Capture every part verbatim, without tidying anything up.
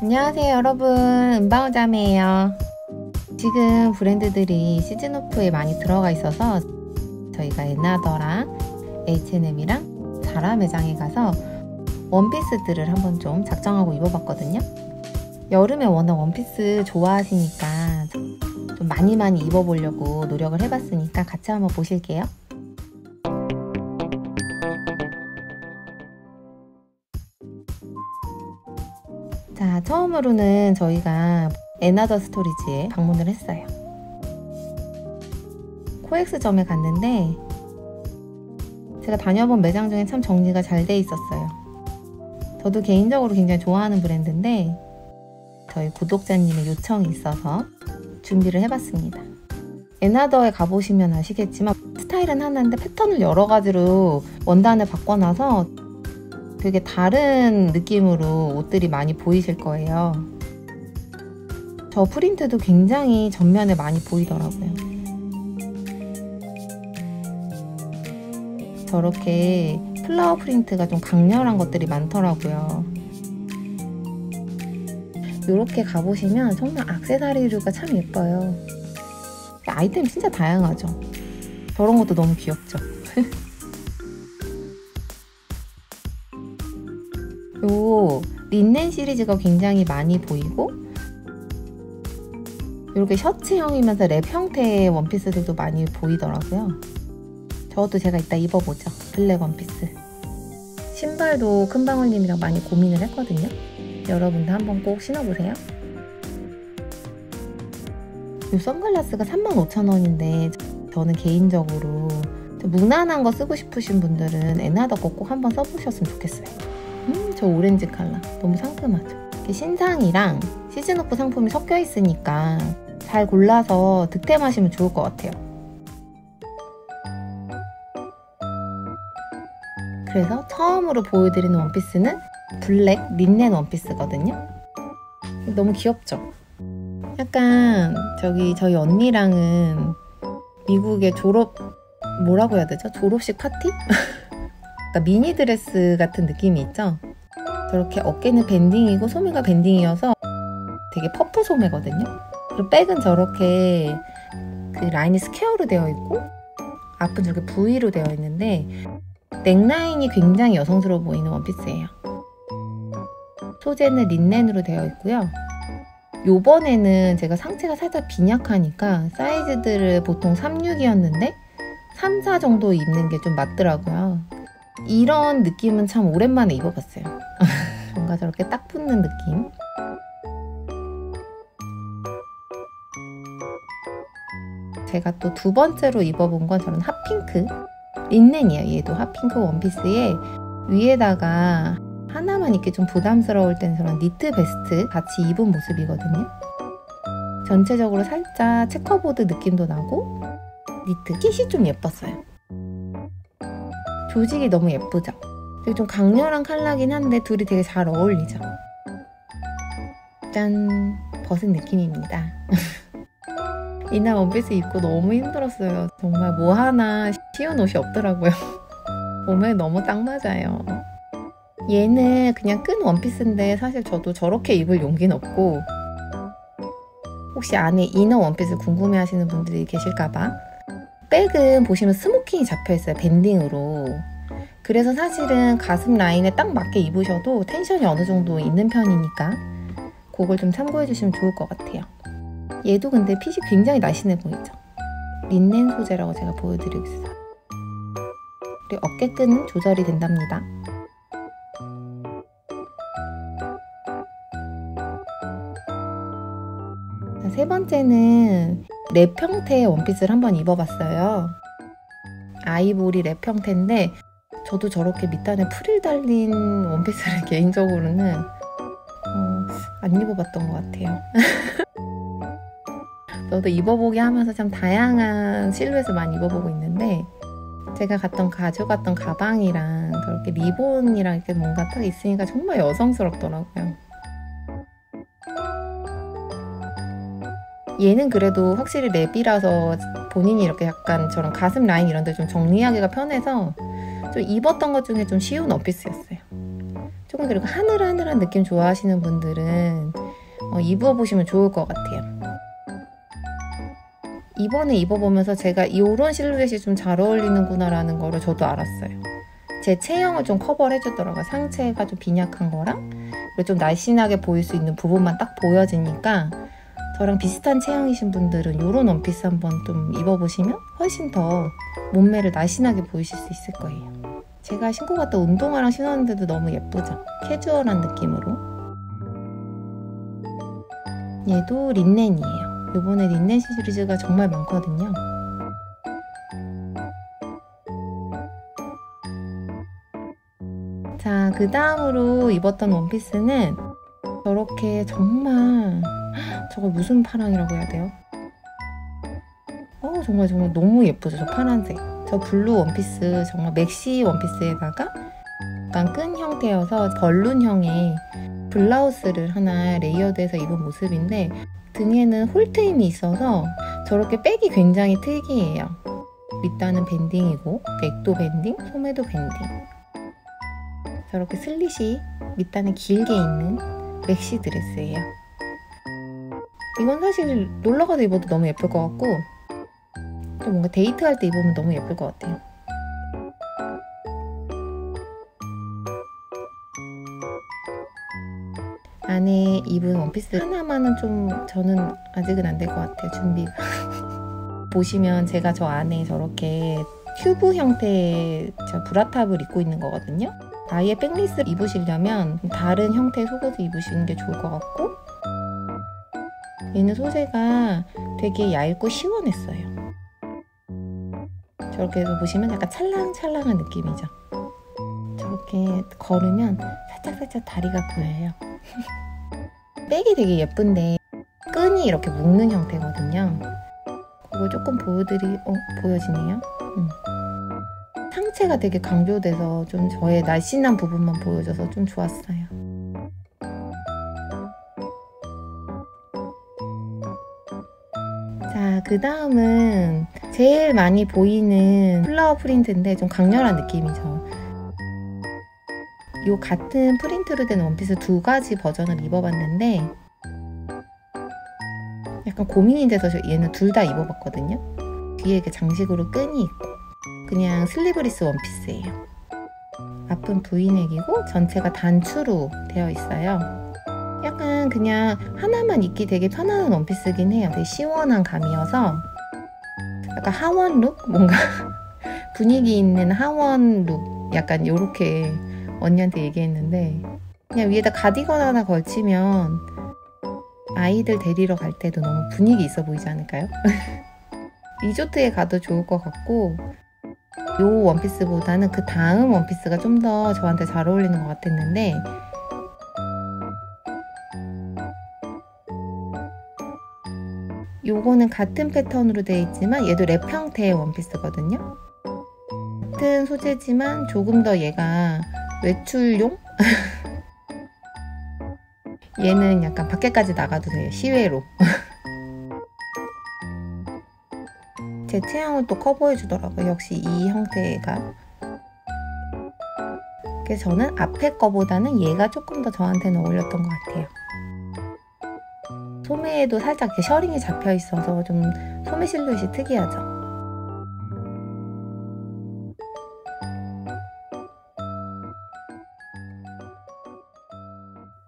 안녕하세요 여러분, 은방울자매예요. 지금 브랜드들이 시즌오프에 많이 들어가 있어서 저희가 앤아더랑 에이치 앤 엠이랑 자라 매장에 가서 원피스들을 한번 좀 작정하고 입어봤거든요. 여름에 워낙 원피스 좋아하시니까 좀 많이 많이 입어보려고 노력을 해봤으니까 같이 한번 보실게요. 자, 처음으로는 저희가 앤아더 스토리지에 방문을 했어요. 코엑스 점에 갔는데 제가 다녀본 매장 중에 참 정리가 잘 돼 있었어요. 저도 개인적으로 굉장히 좋아하는 브랜드인데 저희 구독자님의 요청이 있어서 준비를 해봤습니다. 앤아더에 가보시면 아시겠지만 스타일은 하나인데 패턴을 여러 가지로 원단을 바꿔놔서 되게 다른 느낌으로 옷들이 많이 보이실 거예요. 저 프린트도 굉장히 전면에 많이 보이더라고요. 저렇게 플라워 프린트가 좀 강렬한 것들이 많더라고요. 이렇게 가보시면 정말 액세서리류가 참 예뻐요. 아이템 진짜 다양하죠. 저런 것도 너무 귀엽죠. 요 린넨 시리즈가 굉장히 많이 보이고 이렇게 셔츠형이면서 랩 형태의 원피스들도 많이 보이더라고요. 저것도 제가 이따 입어보죠. 블랙 원피스. 신발도 큰방울님이랑 많이 고민을 했거든요. 여러분도 한번 꼭 신어보세요. 이 선글라스가 삼만 오천 원인데 저는 개인적으로 좀 무난한 거 쓰고 싶으신 분들은 앤아더 거 꼭 한번 써보셨으면 좋겠어요. 음, 저 오렌지 컬러 너무 상큼하죠. 이렇게 신상이랑 시즌오프 상품이 섞여 있으니까 잘 골라서 득템하시면 좋을 것 같아요. 그래서 처음으로 보여드리는 원피스는 블랙 린넨 원피스거든요. 너무 귀엽죠? 약간 저기 저희 언니랑은 미국의 졸업, 뭐라고 해야 되죠? 졸업식 파티? 그러니까 미니 드레스 같은 느낌이 있죠? 저렇게 어깨는 밴딩이고 소매가 밴딩이어서 되게 퍼프 소매거든요. 그리고 백은 저렇게 그 라인이 스퀘어로 되어 있고 앞은 저렇게 V로 되어 있는데 넥라인이 굉장히 여성스러워 보이는 원피스예요. 소재는 린넨으로 되어 있고요. 요번에는 제가 상체가 살짝 빈약하니까 사이즈들을 보통 삼, 육이었는데 삼, 사 정도 입는 게 좀 맞더라고요. 이런 느낌은 참 오랜만에 입어봤어요. 뭔가 저렇게 딱 붙는 느낌. 제가 또 두 번째로 입어본 건 저는 핫핑크 린넨이에요. 얘도 핫핑크 원피스에 위에다가 하나만 입기 좀 부담스러울 때는 저런 니트 베스트 같이 입은 모습이거든요. 전체적으로 살짝 체커보드 느낌도 나고 니트 핏이 좀 예뻤어요. 조직이 너무 예쁘죠? 되게 좀 강렬한 컬러긴 한데 둘이 되게 잘 어울리죠? 짠! 벗은 느낌입니다. 이날 원피스 입고 너무 힘들었어요. 정말 뭐 하나 쉬운 옷이 없더라고요. 몸에 너무 딱 맞아요. 얘는 그냥 끈 원피스인데 사실 저도 저렇게 입을 용기는 없고 혹시 안에 이너 원피스 궁금해 하시는 분들이 계실까봐 백은 보시면 스모킹이 잡혀있어요. 밴딩으로. 그래서 사실은 가슴 라인에 딱 맞게 입으셔도 텐션이 어느 정도 있는 편이니까 그걸 좀 참고해 주시면 좋을 것 같아요. 얘도 근데 핏이 굉장히 날씬해 보이죠? 린넨 소재라고 제가 보여드리고 있어요. 그리고 어깨끈은 조절이 된답니다. 세 번째는 랩 형태의 원피스를 한번 입어봤어요. 아이보리 랩 형태인데 저도 저렇게 밑단에 프릴 달린 원피스를 개인적으로는 어, 안 입어봤던 것 같아요. 저도 입어보기 하면서 참 다양한 실루엣을 많이 입어보고 있는데 제가 갔던 가져갔던 가방이랑 저렇게 리본이랑 이렇게 뭔가 딱 있으니까 정말 여성스럽더라고요. 얘는 그래도 확실히 랩이라서 본인이 이렇게 약간 저런 가슴 라인 이런 데 좀 정리하기가 편해서 좀 입었던 것 중에 좀 쉬운 원피스였어요. 조금 그리고 하늘하늘한 느낌 좋아하시는 분들은 어, 입어보시면 좋을 것 같아요. 이번에 입어보면서 제가 이런 실루엣이 좀 잘 어울리는구나 라는 거를 저도 알았어요. 제 체형을 좀 커버를 해주더라고요. 상체가 좀 빈약한 거랑 그리고 좀 날씬하게 보일 수 있는 부분만 딱 보여지니까 저랑 비슷한 체형이신 분들은 이런 원피스 한번 좀 입어보시면 훨씬 더 몸매를 날씬하게 보이실 수 있을 거예요. 제가 신고 갔던 운동화랑 신었는데도 너무 예쁘죠? 캐주얼한 느낌으로. 얘도 린넨이에요. 이번에 린넨 시리즈가 정말 많거든요. 자, 그 다음으로 입었던 원피스는 저렇게 정말 저걸 무슨 파랑이라고 해야 돼요? 어, 정말 정말 너무 예쁘죠? 저 파란색. 저 블루 원피스 정말 맥시 원피스에다가 약간 끈 형태여서 벌룬형의 블라우스를 하나 레이어드해서 입은 모습인데 등에는 홀트임이 있어서 저렇게 백이 굉장히 특이해요. 밑단은 밴딩이고 백도 밴딩, 소매도 밴딩. 저렇게 슬릿이 밑단에 길게 있는 맥시 드레스예요. 이건 사실 놀러가서 입어도 너무 예쁠 것 같고 또 뭔가 데이트할 때 입으면 너무 예쁠 것 같아요. 안에 입은 원피스 하나만은 좀 저는 아직은 안 될 것 같아요. 준비가. 보시면 제가 저 안에 저렇게 튜브 형태의 저 브라탑을 입고 있는 거거든요. 아예 백리스를 입으시려면 다른 형태의 속옷을 입으시는 게 좋을 것 같고 얘는 소재가 되게 얇고 시원했어요. 저렇게 해서 보시면 약간 찰랑찰랑한 느낌이죠. 저렇게 걸으면 살짝살짝 다리가 보여요. 백이 되게 예쁜데 끈이 이렇게 묶는 형태거든요. 그걸 조금 보여드리... 어? 보여지네요? 음. 상체가 되게 강조돼서 좀 저의 날씬한 부분만 보여줘서 좀 좋았어요. 자, 그 다음은 제일 많이 보이는 플라워 프린트인데 좀 강렬한 느낌이죠. 이 같은 프린트로 된 원피스 두 가지 버전을 입어봤는데 약간 고민이 돼서 얘는 둘 다 입어봤거든요. 뒤에 이렇게 장식으로 끈이 있고 그냥 슬리브리스 원피스예요. 앞은 브이넥이고 전체가 단추로 되어 있어요. 약간 그냥 하나만 입기 되게 편안한 원피스긴 해요. 되게 시원한 감이어서 약간 하원 룩? 뭔가 분위기 있는 하원 룩 약간 요렇게 언니한테 얘기했는데 그냥 위에다 가디건 하나 걸치면 아이들 데리러 갈 때도 너무 분위기 있어 보이지 않을까요? 리조트에 가도 좋을 것 같고 요 원피스보다는 그 다음 원피스가 좀 더 저한테 잘 어울리는 것 같았는데 요거는 같은 패턴으로 되어 있지만 얘도 랩 형태의 원피스거든요. 같은 소재지만 조금 더 얘가 외출용? 얘는 약간 밖에까지 나가도 돼요. 시외로. 제 체형을 또 커버해주더라고요. 역시 이 형태가. 그래서 저는 앞에 거보다는 얘가 조금 더 저한테는 어울렸던 것 같아요. 소매에도 살짝 이렇게 셔링이 잡혀있어서 좀 소매 실루엣이 특이하죠.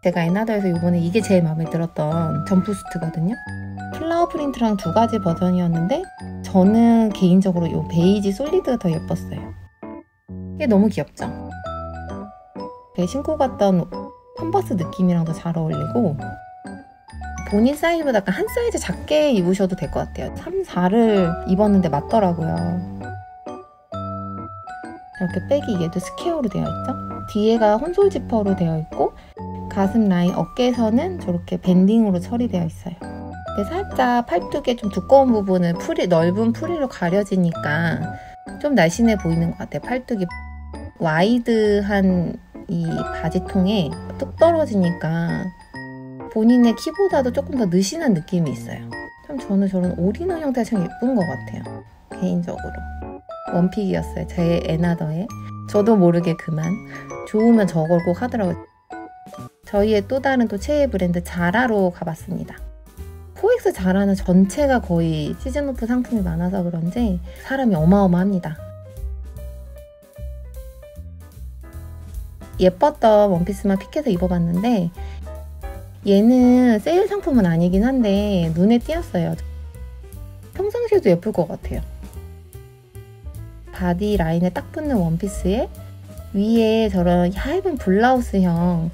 제가 앤아더에서 이번에 이게 제일 마음에 들었던 점프수트거든요. 플라워 프린트랑 두 가지 버전이었는데 저는 개인적으로 이 베이지 솔리드가 더 예뻤어요. 이게 너무 귀엽죠? 제가 신고 갔던 컨버스 느낌이랑도 잘 어울리고 본인 사이즈보다 약간 한 사이즈 작게 입으셔도 될 것 같아요. 삼, 사를 입었는데 맞더라고요. 이렇게 백이 얘도 스퀘어로 되어 있죠? 뒤에가 혼솔 지퍼로 되어 있고 가슴 라인, 어깨에서는 저렇게 밴딩으로 처리되어 있어요. 근데 살짝 팔뚝의 좀 두꺼운 부분은 프리, 넓은 프리로 가려지니까 좀 날씬해 보이는 것 같아요. 팔뚝이 와이드한 이 바지통에 뚝 떨어지니까 본인의 키보다도 조금 더 느슨한 느낌이 있어요. 참 저는 저런 올인원 형태가 참 예쁜 것 같아요. 개인적으로. 원픽이었어요. 제 앤아더에. 저도 모르게 그만. 좋으면 저걸 꼭 하더라고요. 저희의 또 다른 또 최애 브랜드 자라로 가봤습니다. 코엑스 자라는 전체가 거의 시즌오프 상품이 많아서 그런지 사람이 어마어마합니다. 예뻤던 원피스만 픽해서 입어봤는데 얘는 세일 상품은 아니긴 한데 눈에 띄었어요. 평상시에도 예쁠 것 같아요. 바디 라인에 딱 붙는 원피스에 위에 저런 얇은 블라우스형을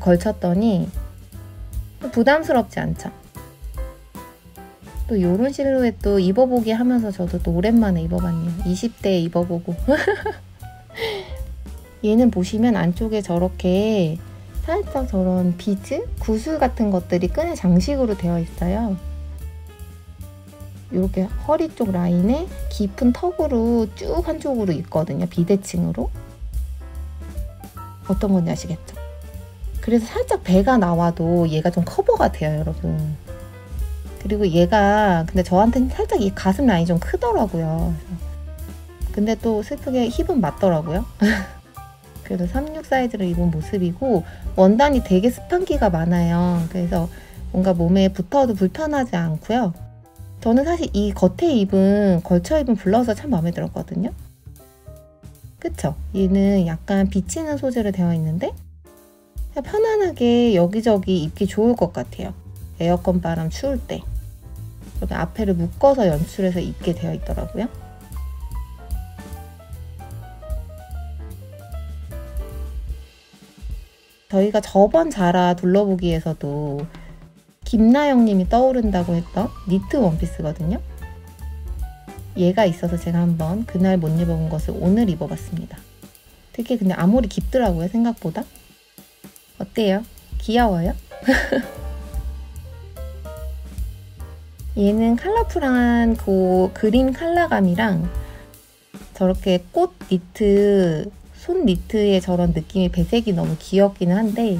걸쳤더니 부담스럽지 않죠. 또 요런 실루엣도 입어보기 하면서 저도 또 오랜만에 입어봤네요. 이십 대에 입어보고. 얘는 보시면 안쪽에 저렇게 살짝 저런 비즈? 구슬 같은 것들이 끈의 장식으로 되어 있어요. 이렇게 허리 쪽 라인에 깊은 턱으로 쭉 한쪽으로 있거든요. 비대칭으로. 어떤 건지 아시겠죠? 그래서 살짝 배가 나와도 얘가 좀 커버가 돼요, 여러분. 그리고 얘가 근데 저한테는 살짝 이 가슴 라인이 좀 크더라고요. 근데 또 슬프게 힙은 맞더라고요. 그래서 삼십육 사이즈를 입은 모습이고 원단이 되게 스판기가 많아요. 그래서 뭔가 몸에 붙어도 불편하지 않고요. 저는 사실 이 겉에 입은 걸쳐 입은 블라우스가 참 마음에 들었거든요. 그쵸? 얘는 약간 비치는 소재로 되어 있는데 그냥 편안하게 여기저기 입기 좋을 것 같아요. 에어컨 바람 추울 때 이렇게 앞에를 묶어서 연출해서 입게 되어 있더라고요. 저희가 저번 자라 둘러보기에서도 김나영님이 떠오른다고 했던 니트 원피스거든요. 얘가 있어서 제가 한번 그날 못 입어본 것을 오늘 입어봤습니다. 되게 근데 아무리 깊더라고요, 생각보다. 어때요? 귀여워요? 얘는 컬러풀한 그 그린 컬러감이랑 저렇게 꽃 니트 손 니트의 저런 느낌이 배색이 너무 귀엽기는 한데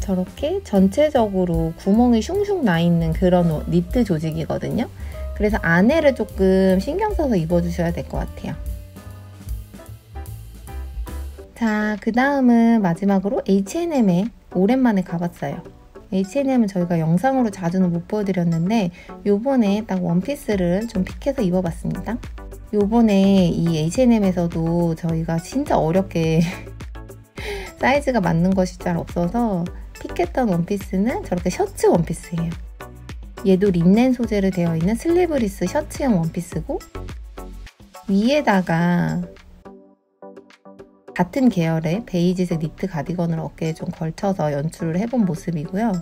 저렇게 전체적으로 구멍이 슝슝 나 있는 그런 니트 조직이거든요. 그래서 안에를 조금 신경 써서 입어주셔야 될 것 같아요. 자, 그 다음은 마지막으로 에이치 앤 엠에 오랜만에 가봤어요. 에이치 앤 엠은 저희가 영상으로 자주는 못 보여드렸는데 요번에 딱 원피스를 좀 픽해서 입어봤습니다. 요번에 이 에이치 앤 엠에서도 저희가 진짜 어렵게 사이즈가 맞는 것이 잘 없어서 픽했던 원피스는 저렇게 셔츠 원피스예요. 얘도 린넨 소재로 되어 있는 슬리브리스 셔츠형 원피스고 위에다가 같은 계열의 베이지색 니트 가디건을 어깨에 좀 걸쳐서 연출을 해본 모습이고요.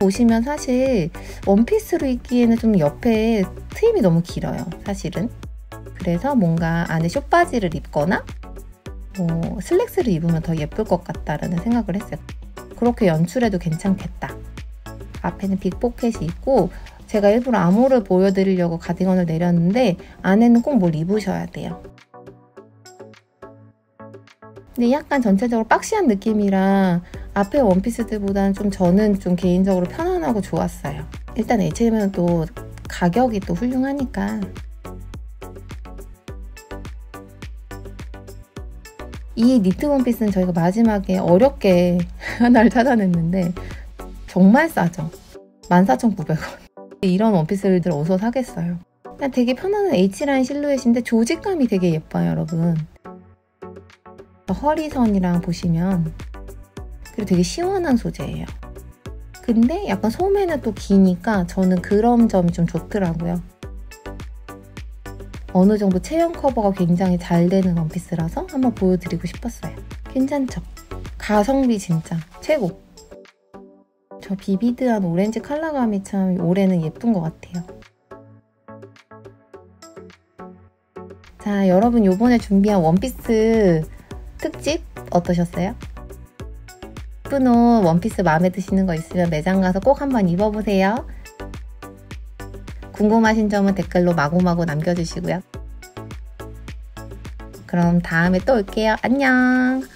보시면 사실 원피스로 입기에는 좀 옆에 트임이 너무 길어요, 사실은. 그래서 뭔가 안에 숏바지를 입거나 뭐 슬랙스를 입으면 더 예쁠 것 같다라는 생각을 했어요. 그렇게 연출해도 괜찮겠다. 앞에는 빅포켓이 있고 제가 일부러 암호를 보여드리려고 가디건을 내렸는데 안에는 꼭 뭘 입으셔야 돼요. 근데 약간 전체적으로 박시한 느낌이라 앞에 원피스들보다는 좀 저는 좀 개인적으로 편안하고 좋았어요. 일단 에이치 앤 엠은 또 가격이 또 훌륭하니까. 이 니트 원피스는 저희가 마지막에 어렵게 하나를 찾아냈는데 정말 싸죠. 만 사천 구백 원. 이런 원피스를 어디서 사겠어요. 그냥 되게 편안한 H라인 실루엣인데 조직감이 되게 예뻐요, 여러분. 허리선이랑 보시면 그리고 되게 시원한 소재예요. 근데 약간 소매는 또 기니까 저는 그런 점이 좀 좋더라고요. 어느 정도 체형 커버가 굉장히 잘 되는 원피스라서 한번 보여드리고 싶었어요. 괜찮죠? 가성비 진짜 최고! 저 비비드한 오렌지 컬러감이 참 올해는 예쁜 것 같아요. 자, 여러분 요번에 준비한 원피스 특집 어떠셨어요? 예쁜 옷, 원피스 마음에 드시는 거 있으면 매장 가서 꼭 한번 입어보세요. 궁금하신 점은 댓글로 마구마구 남겨주시고요. 그럼 다음에 또 올게요. 안녕!